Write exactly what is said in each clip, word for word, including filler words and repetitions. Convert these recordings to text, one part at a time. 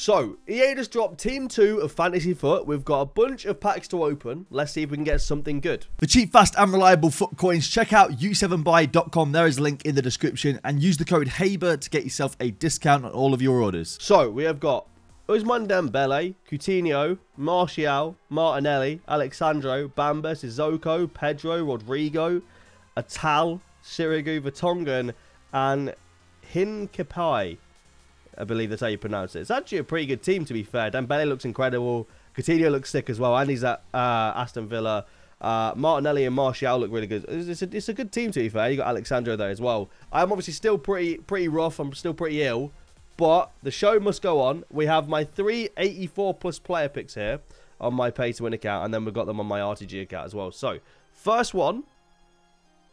So, E A just dropped Team two of Fantasy Foot. We've got a bunch of packs to open. Let's see if we can get something good. For cheap, fast, and reliable foot coins, check out u seven buy dot com. There is a link in the description. And use the code HABER to get yourself a discount on all of your orders. So, we have got Ousmane Dembele, Coutinho, Martial, Martinelli, Alexandro, Bamba, Sissoko, Pedro, Rodrigo, Atal, Sirigu, Vertonghen, and Hincapai. I believe that's how you pronounce it. It's actually a pretty good team, to be fair. Dembele looks incredible. Coutinho looks sick as well. And he's at uh, Aston Villa. Uh, Martinelli and Martial look really good. It's a, it's a good team, to be fair. You got Alexandro there as well. I'm obviously still pretty pretty rough. I'm still pretty ill. But the show must go on. We have my three eighty-four plus player picks here on my pay to win account. And then we've got them on my R T G account as well. So, first one.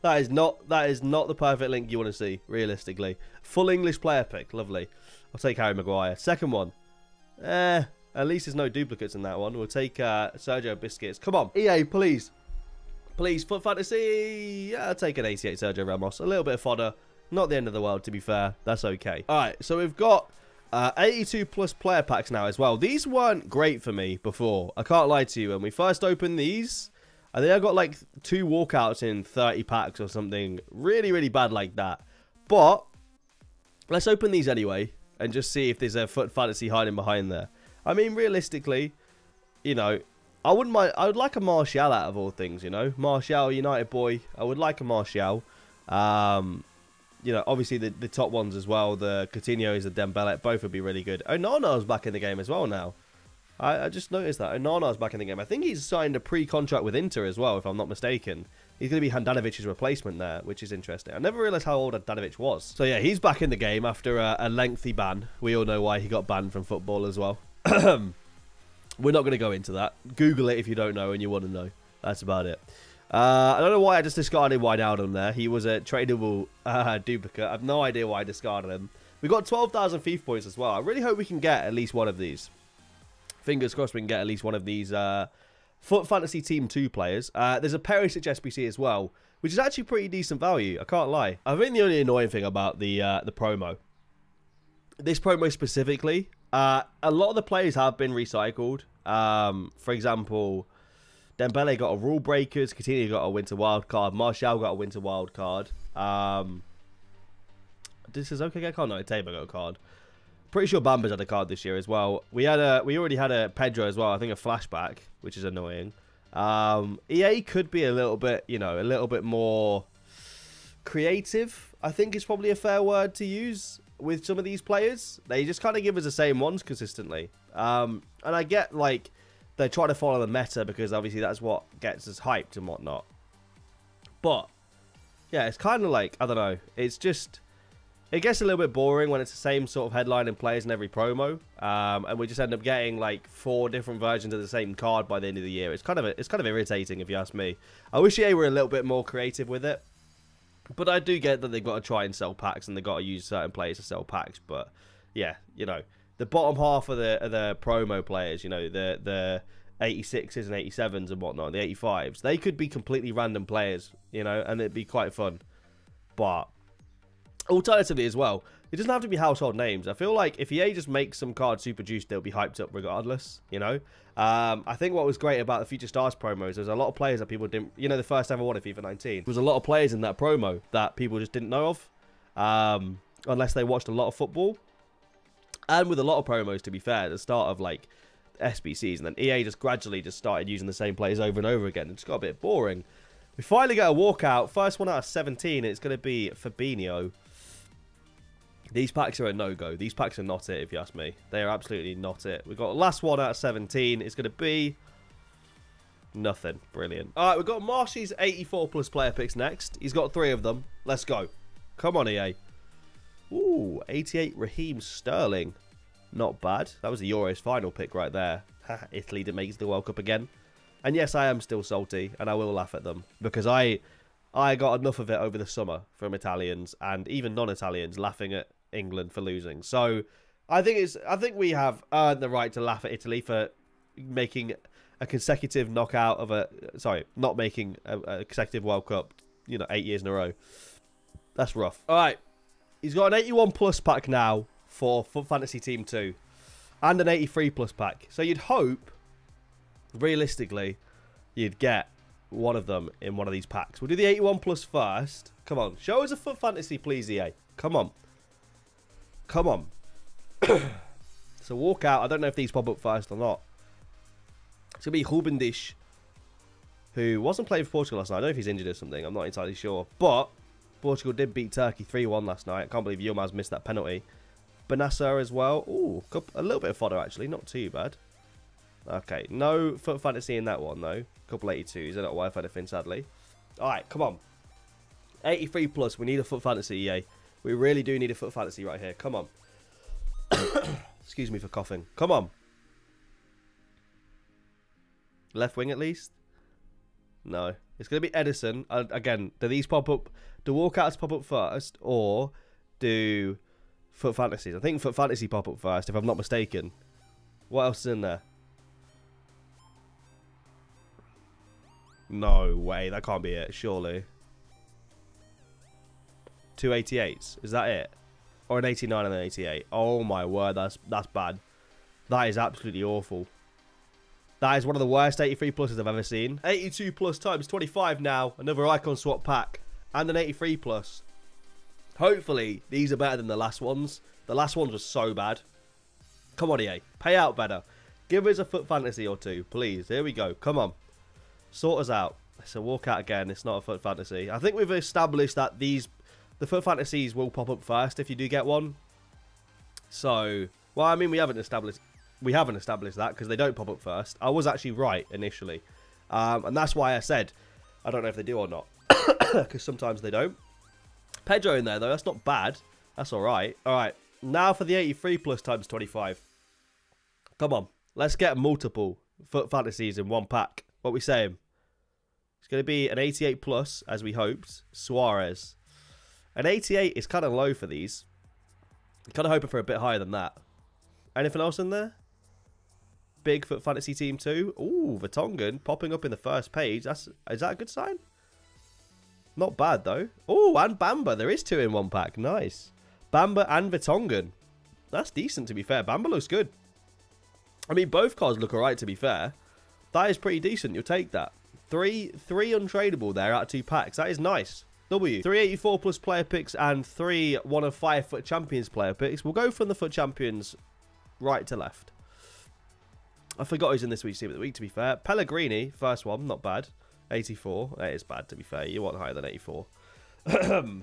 That is not that is not the perfect link you want to see, realistically. Full English player pick. Lovely. I'll take Harry Maguire. Second one. Eh, at least there's no duplicates in that one. We'll take uh, Sergio Biscuits. Come on. E A, please. Please, Foot Fantasy. Yeah, I'll take an eighty-eight Sergio Ramos. A little bit of fodder. Not the end of the world, to be fair. That's okay. All right, so we've got uh, eighty-two plus player packs now as well. These weren't great for me before. I can't lie to you. When we first opened these, I think I got like two walkouts in thirty packs or something. Really, really bad like that. But let's open these anyway and just see if there's a Foot Fantasy hiding behind there. I mean, realistically, you know, I wouldn't mind. I would like a Martial out of all things, you know. Martial, United boy. I would like a Martial. Um, you know, obviously the, the top ones as well. The Coutinho's, the Dembele, both would be really good. Onana's back in the game as well now. I, I just noticed that. Onana's back in the game. I think he's signed a pre-contract with Inter as well, if I'm not mistaken. He's going to be Handanovic's replacement there, which is interesting. I never realised how old Handanovic was. So, yeah, he's back in the game after a, a lengthy ban. We all know why he got banned from football as well. We're not going to go into that. Google it if you don't know and you want to know. That's about it. Uh, I don't know why I just discarded Wijnaldum there. He was a tradable uh, duplicate. I have no idea why I discarded him. We got twelve thousand F I F points as well. I really hope we can get at least one of these. Fingers crossed we can get at least one of these uh, Foot Fantasy Team two players. Uh, there's a Perisic S B C as well, which is actually pretty decent value. I can't lie. I think the only annoying thing about the uh, the promo, this promo specifically, uh, a lot of the players have been recycled. Um, for example, Dembele got a Rule Breakers, Coutinho got a Winter Wild Card, Martial got a Winter Wild Card. Um, this is okay. I can't know. Table got a card. Pretty sure Bamba's had a card this year as well. We had a, we already had a Pedro as well. I think a flashback, which is annoying. Um, E A could be a little bit, you know, a little bit more creative. I think is probably a fair word to use with some of these players. They just kind of give us the same ones consistently. Um, and I get like they're trying to follow the meta because obviously that's what gets us hyped and whatnot. But yeah, it's kind of like I don't know. It's just. It gets a little bit boring when it's the same sort of headline and players in every promo, um, and we just end up getting like four different versions of the same card by the end of the year. It's kind of a, it's kind of irritating if you ask me. I wish E A were a little bit more creative with it, but I do get that they've got to try and sell packs and they've got to use certain players to sell packs. But yeah, you know, the bottom half of the of the promo players, you know, the the eighty-sixes and eighty-sevens and whatnot, the eighty-fives, they could be completely random players, you know, and it'd be quite fun, but. Alternatively as well, it doesn't have to be household names. I feel like if E A just makes some cards super juiced, they'll be hyped up regardless, you know? Um, I think what was great about the Future Stars promos, there's a lot of players that people didn't, you know, the first time I won at FIFA nineteen, there was a lot of players in that promo that people just didn't know of, um, unless they watched a lot of football. And with a lot of promos, to be fair, at the start of, like, S B Cs, and then E A just gradually just started using the same players over and over again. It just got a bit boring. We finally got a walkout. First one out of seventeen, it's going to be Fabinho. These packs are a no-go. These packs are not it, if you ask me. They are absolutely not it. We've got last one out of seventeen. It's going to be nothing. Brilliant. All right, we've got Marshy's eighty-four plus player picks next. He's got three of them. Let's go. Come on, E A. Ooh, eighty-eight Raheem Sterling. Not bad. That was the Euros final pick right there. Italy didn't make it to the World Cup again. And yes, I am still salty, and I will laugh at them because I... I got enough of it over the summer from Italians and even non-Italians laughing at England for losing. So I think it's I think we have earned the right to laugh at Italy for making a consecutive knockout of a sorry, not making a, a consecutive World Cup, you know, eight years in a row. That's rough. All right. He's got an eighty-one plus pack now for Foot Fantasy Team two. and an eighty-three plus pack. So you'd hope, realistically, you'd get one of them in one of these packs. We'll do the eighty-one plus first. Come on, show us a Fut Fantasy, please, E A. Come on. Come on. So walk out. I don't know if these pop up first or not. It's going to be Rubendish, who wasn't playing for Portugal last night. I don't know if he's injured or something. I'm not entirely sure. But Portugal did beat Turkey three one last night. I can't believe Yilmaz missed that penalty. Benassa as well. Ooh, a little bit of fodder, actually. Not too bad. Okay, no Fut Fantasy in that one, though. Couple eighty-twos. They're not worth anything, sadly. All right, come on. eighty-three plus. We need a Fut Fantasy, E A. We really do need a Fut Fantasy right here. Come on. Excuse me for coughing. Come on. Left wing, at least. No. It's going to be Edison. Uh, again, do these pop up? Do walkouts pop up first? Or do Fut Fantasies? I think Fut Fantasy pop up first, if I'm not mistaken. What else is in there? No way. That can't be it, surely. Two eighty-eights. Is that it? Or an eighty-nine and an eighty-eight. Oh, my word. That's, that's bad. That is absolutely awful. That is one of the worst eighty-three pluses I've ever seen. eighty-two plus times twenty-five now. Another icon swap pack. And an eighty-three plus. Hopefully, these are better than the last ones. The last ones were so bad. Come on, E A. Pay out better. Give us a Fut Fantasy or two, please. Here we go. Come on. Sort us out. It's a walkout again. It's not a Fut Fantasy. I think we've established that these, the Fut Fantasies will pop up first if you do get one. So, well, I mean, we haven't established... We haven't established that because they don't pop up first. I was actually right initially. Um, and that's why I said, I don't know if they do or not. Because sometimes they don't. Pedro in there, though. That's not bad. That's all right. All right. Now for the eighty-three plus times twenty-five. Come on. Let's get multiple Fut Fantasies in one pack. What are we saying? It's going to be an eighty-eight plus, as we hoped. Suarez. An eighty-eight is kind of low for these. I'm kind of hoping for a bit higher than that. Anything else in there? Big Fut Fantasy Team two. Ooh, Vertonghen popping up in the first page. That's, is that a good sign? Not bad, though. Ooh, and Bamba. There is two in one pack. Nice. Bamba and Vertonghen. That's decent, to be fair. Bamba looks good. I mean, both cards look all right, to be fair. That is pretty decent. You'll take that. Three, three untradeable there out of two packs. That is nice. W. three eighty-four plus player picks and three one of five Fut Champions player picks. We'll go from the Fut Champions right to left. I forgot who's in this week's Team of the Week, to be fair. Pellegrini, first one, not bad. eighty-four. That is bad, to be fair. You want higher than eighty-four.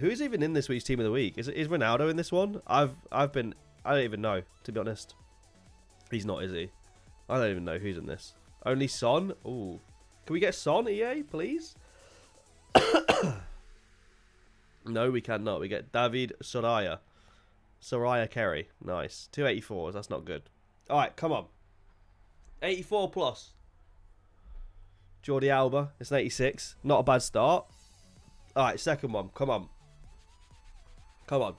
Who's even in this week's Team of the Week? Is is Ronaldo in this one? I've I've been... I don't even know, to be honest. He's not, is he? I don't even know who's in this. Only Son? Ooh. Can we get Son, E A, please? No, we cannot. We get David Soraya. Soraya Kerry. Nice. two eighty-fours. That's not good. All right, come on. eighty-four plus. Jordi Alba. It's an eighty-six. Not a bad start. All right, second one. Come on. Come on.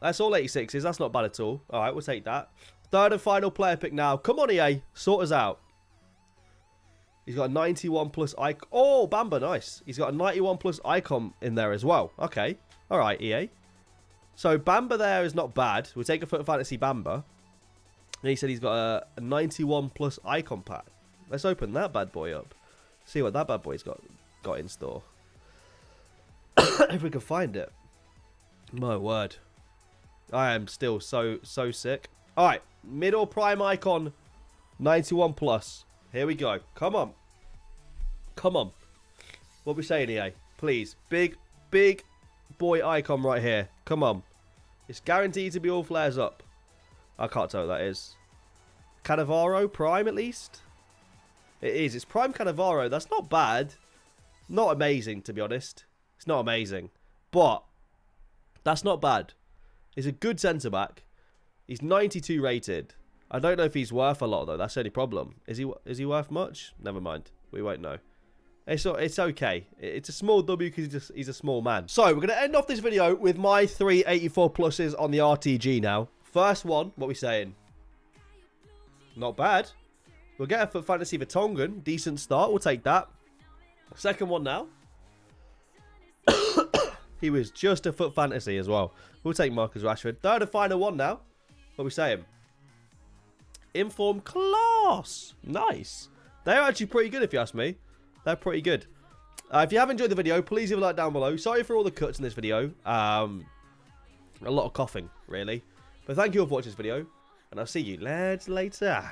That's all eighty-sixes. That's not bad at all. All right, we'll take that. Third and final player pick now. Come on, E A. Sort us out. He's got a ninety-one plus icon. Oh, Bamba, nice. He's got a ninety-one plus icon in there as well. Okay. All right, E A. So Bamba there is not bad. We'll take a Fut Fantasy Bamba. And he said he's got a ninety-one plus icon pack. Let's open that bad boy up. See what that bad boy's got got in store. If we can find it. My word. I am still so, so sick. All right. Mid or prime icon. ninety-one plus. Here we go. Come on. Come on. What are we saying, E A? Please. Big, big boy icon right here. Come on. It's guaranteed to be all flares up. I can't tell who that is. Cannavaro, prime at least? It is. It's prime Cannavaro. That's not bad. Not amazing, to be honest. It's not amazing. But that's not bad. He's a good centre-back. He's ninety-two rated. I don't know if he's worth a lot, though. That's the only problem. Is he is he worth much? Never mind. We won't know. It's, it's okay. It's a small W because he's, he's a small man. So, we're going to end off this video with my three eighty-four pluses on the R T G now. First one, what are we saying? Not bad. We'll get a Fut Fantasy Vertonghen. Decent start. We'll take that. Second one now. He was just a Fut Fantasy as well. We'll take Marcus Rashford. Third and final one now. What are we saying? Inform class. Nice. They're actually pretty good, if you ask me. They're pretty good. Uh, if you have enjoyed the video, please leave a like down below. Sorry for all the cuts in this video. Um, a lot of coughing, really. But thank you all for watching this video, and I'll see you lads later.